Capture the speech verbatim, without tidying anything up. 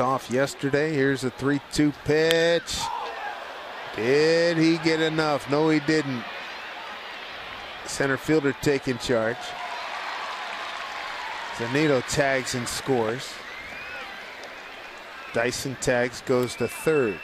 Off yesterday. Here's a three two pitch. Did he get enough? No, he didn't. Center fielder taking charge. Zunino tags and scores. Dyson tags, goes to third.